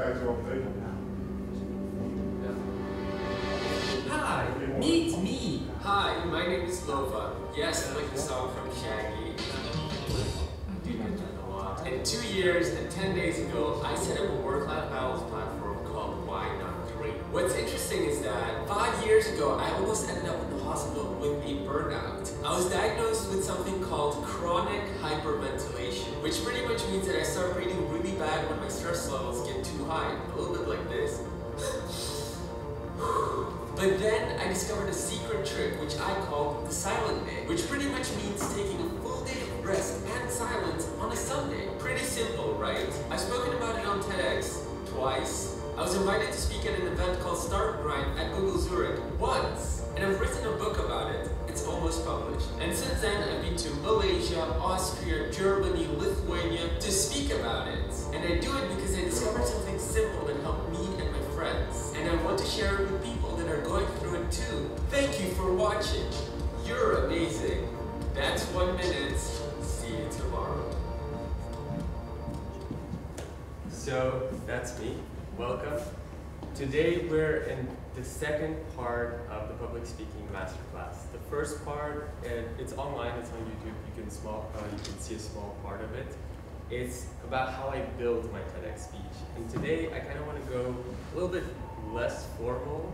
Hi, meet me. Hi, my name is Lova. Yes, I like the song from Shaggy. I do get that a lot. In 2 years and 10 days ago, I set up a work-life balance platform called Why Not Three. What's interesting is that 5 years ago, I almost ended up in the hospital with a burnout. I was diagnosed with something called chronic hyperventilation, which pretty much means that I start breathing really bad when my stress levels get too high, a little bit like this. But then I discovered a secret trick which I call the silent day, which pretty much means taking a full day of rest and silence on a Sunday. Pretty simple, right? I've spoken about it on TEDx twice. I was invited to speak at an event called Start Grind at Google Zurich once, and I've written a book about it. It's almost published. And since then, I've been to Malaysia, Austria, Germany, Lithuania to speak about it. And I do it because I discovered something simple that helped me and my friends, and I want to share it with people that are going through it too. Thank you for watching. You're amazing. That's 1 minute. See you tomorrow. So that's me. Welcome. Today we're in the second part of the public speaking masterclass. The first part, it's online, it's on YouTube. You can see a small part of it. It's about how I build my TEDx speech. And today I kind of want to go a little bit less formal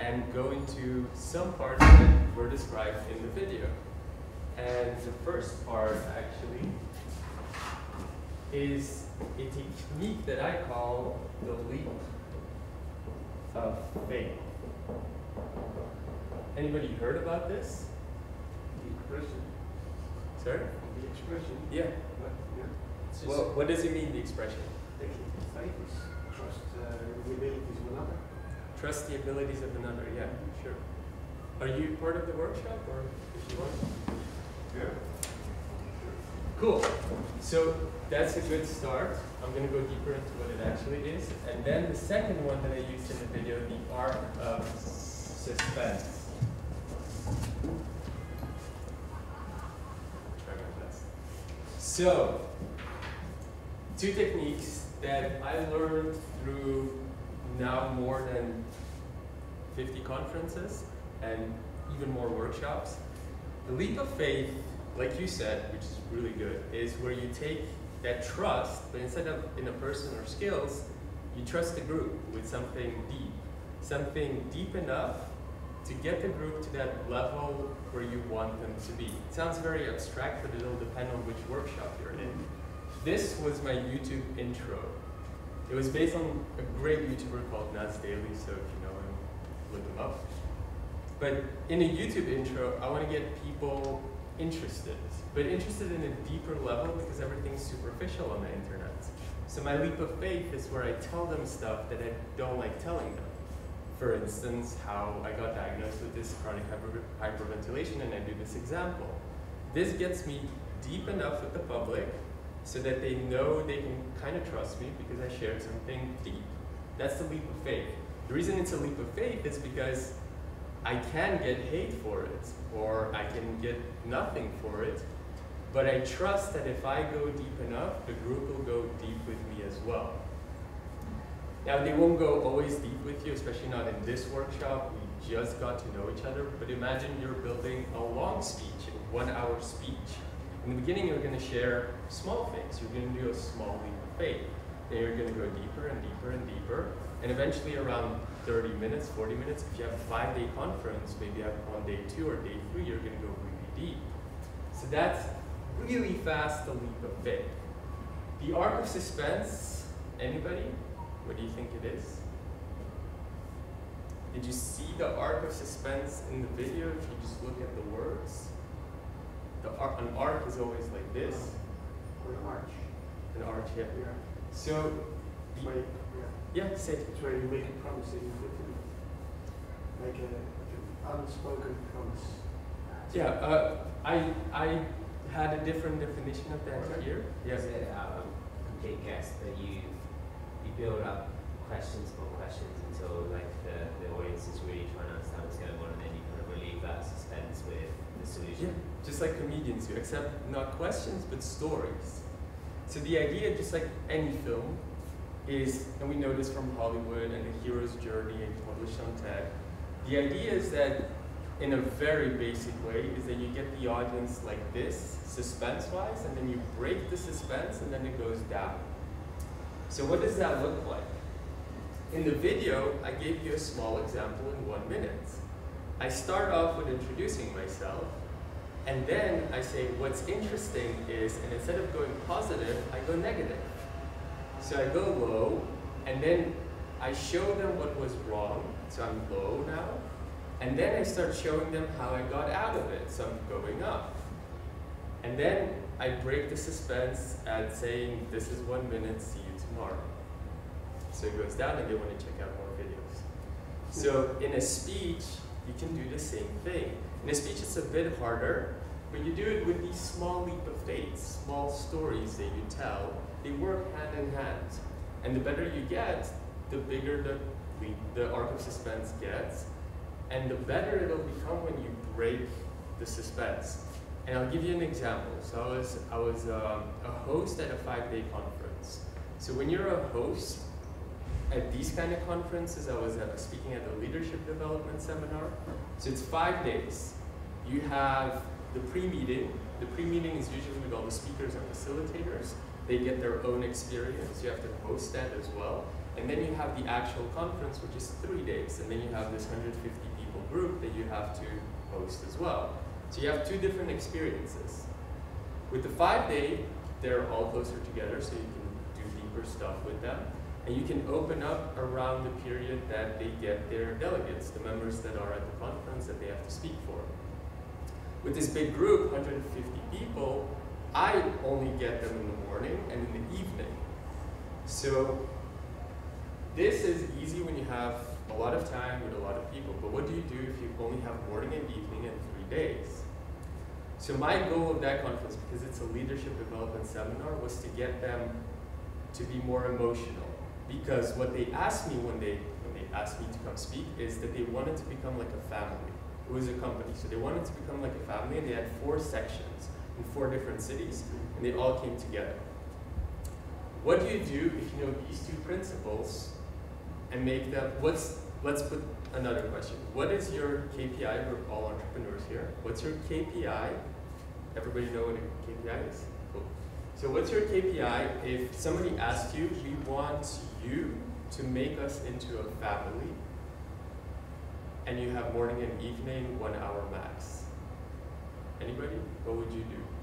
and go into some parts that were described in the video. And the first part actually is a technique that I call the leap of faith. Anybody heard about this? The expression. Sir? The expression. Yeah. What? Yeah. Well, what does it mean, the expression? Faith is trust the abilities of another. Trust the abilities of another, yeah, sure. Are you part of the workshop, or if you want? Yeah. Cool. So that's a good start. I'm going to go deeper into what it actually is. And then the second one that I used in the video, the art of suspense. Try my best. So, two techniques that I learned through now more than 50 conferences and even more workshops. The leap of faith, like you said, which is really good, is where you take that trust, but instead of in a person or skills, you trust the group with something deep enough to get the group to that level where you want them to be. It sounds very abstract, but it'll depend on which workshop you're in. This was my YouTube intro. It was based on a great YouTuber called Nas Daily, so if you know him, look him up. But in a YouTube intro, I want to get people interested, but interested in a deeper level because everything's superficial on the internet. So my leap of faith is where I tell them stuff that I don't like telling them. For instance, how I got diagnosed with this chronic hyperventilation, and I do this example. This gets me deep enough with the public so that they know they can kind of trust me because I shared something deep. That's the leap of faith. The reason it's a leap of faith is because I can get hate for it, or I can get nothing for it, but I trust that if I go deep enough, the group will go deep with me as well. Now, they won't go always deep with you, especially not in this workshop. We just got to know each other, but imagine you're building a long speech, a 1 hour speech. In the beginning, you're gonna share small things. You're gonna do a small leap of faith. Then you're gonna go deeper and deeper and deeper, and eventually around 30 minutes, 40 minutes, if you have a 5-day conference, maybe on day 2 or day 3, you're gonna go really deep. So that's really fast, the leap of faith. The arc of suspense, anybody? What do you think it is? Did you see the arc of suspense in the video if you just look at the words? An arc is always like this. Or an arch. An arch, yeah. Yeah. So, yeah, say it. It's where you make a promise that you couldn't make an unspoken promise. Yeah, I had a different definition of that here. Yes. Is it a complete guess that you build up questions for questions until like the audience is really trying to understand what's going on, and then you kind of relieve that suspense with the solution? Yeah, just like comedians do, except not questions but stories. So the idea, just like any film, is, and we know this from Hollywood and The Hero's Journey and published on TED, the idea is that in a very basic way is that you get the audience like this, suspense-wise, and then you break the suspense and then it goes down. So what does that look like? In the video, I gave you a small example in 1 minute. I start off with introducing myself, and then I say what's interesting is, and instead of going positive, I go negative. So I go low, and then I show them what was wrong, so I'm low now, and then I start showing them how I got out of it, so I'm going up. And then I break the suspense at saying, this is 1 minute, see you tomorrow. So it goes down and they want to check out more videos. So in a speech, you can do the same thing. In a speech, it's a bit harder, but you do it with these small leap of faith, small stories that you tell. They work hand in hand. And the better you get, the bigger the arc of suspense gets, and the better it'll become when you break the suspense. And I'll give you an example. So I was a host at a 5-day conference. So when you're a host at these kind of conferences, I was speaking at a leadership development seminar. So it's 5 days. You have the pre-meeting. The pre-meeting is usually with all the speakers and facilitators. They get their own experience. You have to host that as well. And then you have the actual conference, which is 3 days. And then you have this 150 people group that you have to host as well. So you have two different experiences. With the 5-day, they're all closer together, so you can do deeper stuff with them. And you can open up around the period that they get their delegates, the members that are at the conference that they have to speak for. With this big group, 150 people, I only get them in the morning and in the evening. So this is easy when you have a lot of time with a lot of people, but what do you do if you only have morning and evening and 3 days? So my goal of that conference, because it's a leadership development seminar, was to get them to be more emotional. Because what they asked me when they asked me to come speak is that they wanted to become like a family. It was a company, so they wanted to become like a family, and they had 4 sections in 4 different cities, and they all came together. What do you do if you know these 2 principles and make them, let's put another question. What is your KPI? We're all entrepreneurs here. What's your KPI? Everybody know what a KPI is? Cool. So what's your KPI if somebody asks you, we want you to make us into a family, and you have morning and evening, 1 hour max? Anybody? What would you do?